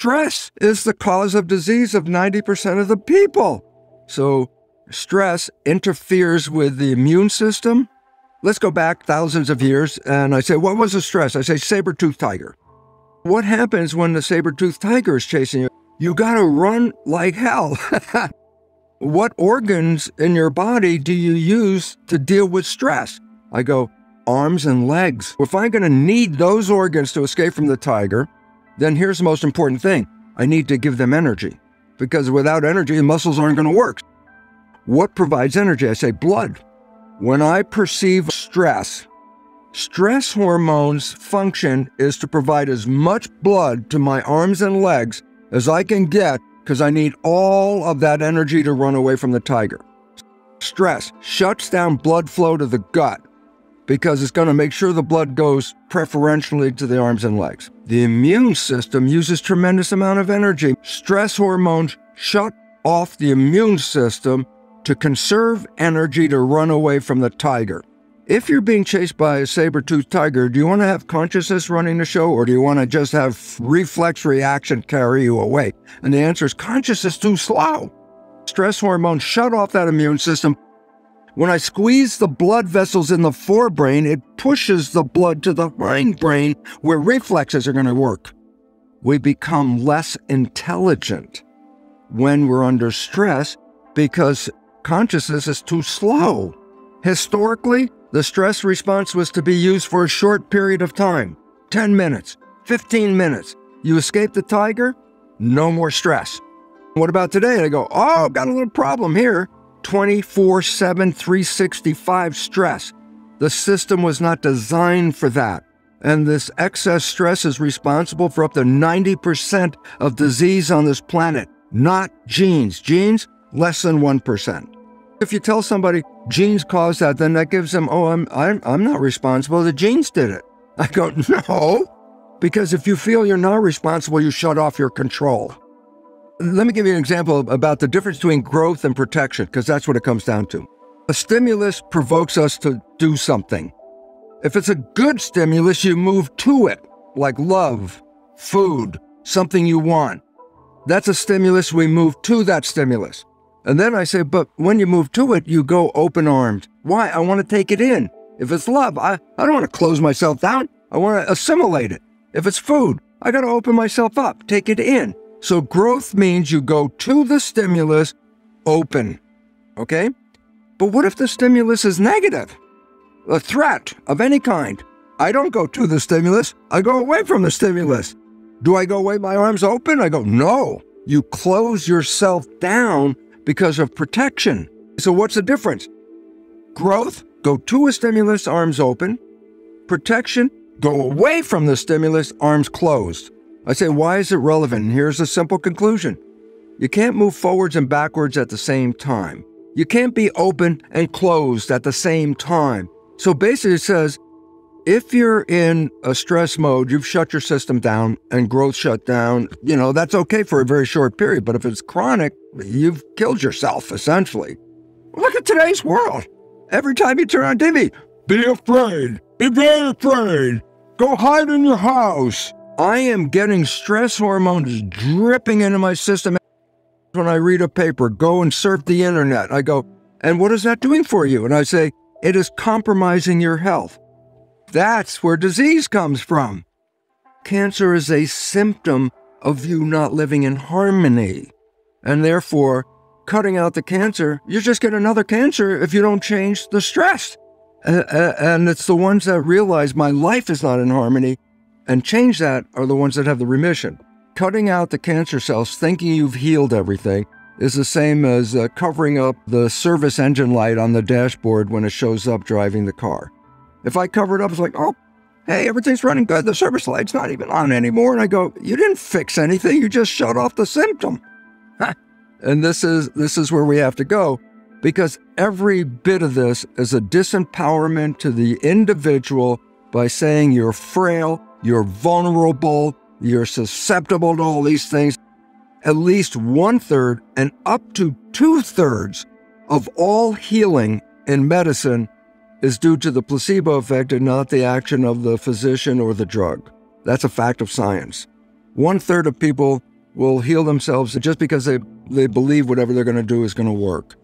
Stress is the cause of disease of 90% of the people. So stress interferes with the immune system. Let's go back thousands of years, and I say, what was the stress? I say, saber-toothed tiger. What happens when the saber-toothed tiger is chasing you? You gotta run like hell. What organs in your body do you use to deal with stress? I go, arms and legs. If I'm gonna need those organs to escape from the tiger, then here's the most important thing. I need to give them energy, because without energy, the muscles aren't gonna work. What provides energy? I say blood. When I perceive stress, stress hormones' function is to provide as much blood to my arms and legs as I can get, because I need all of that energy to run away from the tiger. Stress shuts down blood flow to the gut, because it's going to make sure the blood goes preferentially to the arms and legs. The immune system uses tremendous amount of energy. Stress hormones shut off the immune system to conserve energy to run away from the tiger. If you're being chased by a saber-toothed tiger, do you want to have consciousness running the show, or do you want to just have reflex reaction carry you away? And the answer is consciousness too slow. Stress hormones shut off that immune system. When I squeeze the blood vessels in the forebrain, it pushes the blood to the hindbrain, where reflexes are going to work. We become less intelligent when we're under stress because consciousness is too slow. Historically, the stress response was to be used for a short period of time, 10 minutes, 15 minutes. You escape the tiger, no more stress. What about today? And I go, oh, I've got a little problem here. 24/7, 365 stress. The system was not designed for that. And this excess stress is responsible for up to 90% of disease on this planet, not genes. Genes, less than 1%. If you tell somebody genes cause that, then that gives them, oh, I'm not responsible, the genes did it. I go, no, because if you feel you're not responsible, you shut off your control. Let me give you an example about the difference between growth and protection, because that's what it comes down to. A stimulus provokes us to do something. If it's a good stimulus, you move to it, like love, food, something you want. That's a stimulus, we move to that stimulus. And then I say, but when you move to it, you go open-armed. Why? I want to take it in. If it's love, I don't want to close myself down. I want to assimilate it. If it's food, I got to open myself up, take it in. So growth means you go to the stimulus open, okay? But what if the stimulus is negative? A threat of any kind. I don't go to the stimulus, I go away from the stimulus. Do I go away, my arms open? I go, no. You close yourself down because of protection. So what's the difference? Growth, go to a stimulus, arms open. Protection, go away from the stimulus, arms closed. I say, why is it relevant? And here's a simple conclusion. You can't move forwards and backwards at the same time. You can't be open and closed at the same time. So basically it says, if you're in a stress mode, you've shut your system down and growth shut down. You know, that's okay for a very short period, but if it's chronic, you've killed yourself, essentially. Look at today's world. Every time you turn on TV, be afraid, be very afraid, go hide in your house. I am getting stress hormones dripping into my system. When I read a paper, go and surf the internet, I go, and what is that doing for you? And I say, it is compromising your health. That's where disease comes from. Cancer is a symptom of you not living in harmony. And therefore, cutting out the cancer, you just get another cancer if you don't change the stress. And it's the ones that realize my life is not in harmony and change that are the ones that have the remission. Cutting out the cancer cells, thinking you've healed everything, is the same as covering up the service engine light on the dashboard when it shows up driving the car. If I cover it up, it's like, oh, hey, everything's running good, the service light's not even on anymore. And I go, you didn't fix anything, you just shut off the symptom. And this is where we have to go, because every bit of this is a disempowerment to the individual by saying you're frail, you're vulnerable, you're susceptible to all these things. At least 1/3 and up to 2/3 of all healing in medicine is due to the placebo effect and not the action of the physician or the drug. That's a fact of science. 1/3 of people will heal themselves just because they believe whatever they're going to do is going to work.